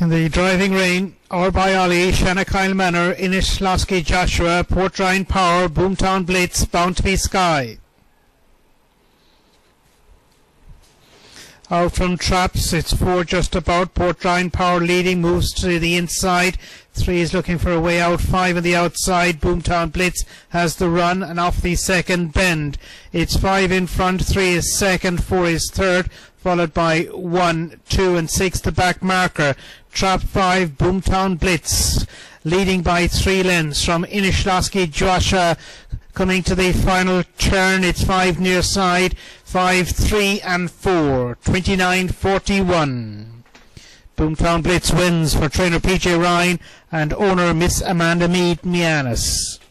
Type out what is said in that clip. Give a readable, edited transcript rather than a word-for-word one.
In the driving rain, Our Boy Ollie, Shanakyle Manor, Inislosky Joshua, Portdrine Power, Boomtown Blitz, Bound Tobe Sky. Out from traps, it's four just about. Portdrine Power leading, moves to the inside. Three is looking for a way out. Five on the outside. Boomtown Blitz has the run and off the second bend. It's five in front. Three is second. Four is third, followed by 1, 2, and six, the back marker. Trap five, Boomtown Blitz, leading by 3 lengths from Inislosky Joshua. Coming to the final turn, it's 5 near side, 5, 3 and 4, 29.41. Boomtown Blitz wins for trainer PJ Ryan and owner Miss Amanda Mead Mianis.